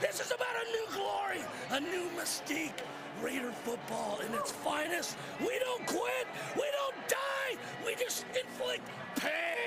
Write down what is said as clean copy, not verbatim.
This is about a new glory, a new mystique. Raider football in its finest. We don't quit. We don't die. We just inflict pain.